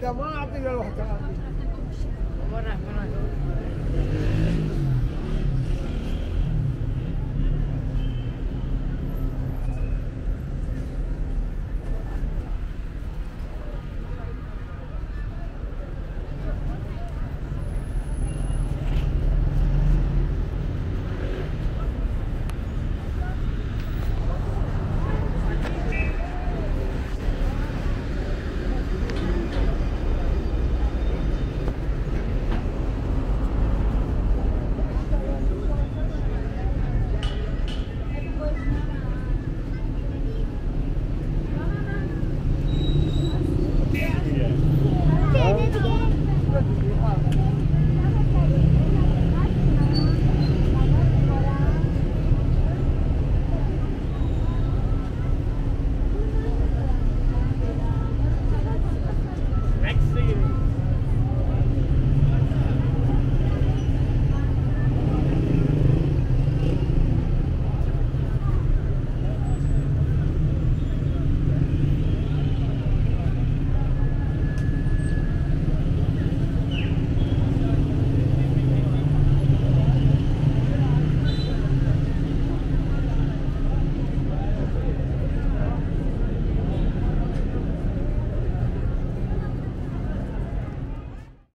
Come on, I'll be there.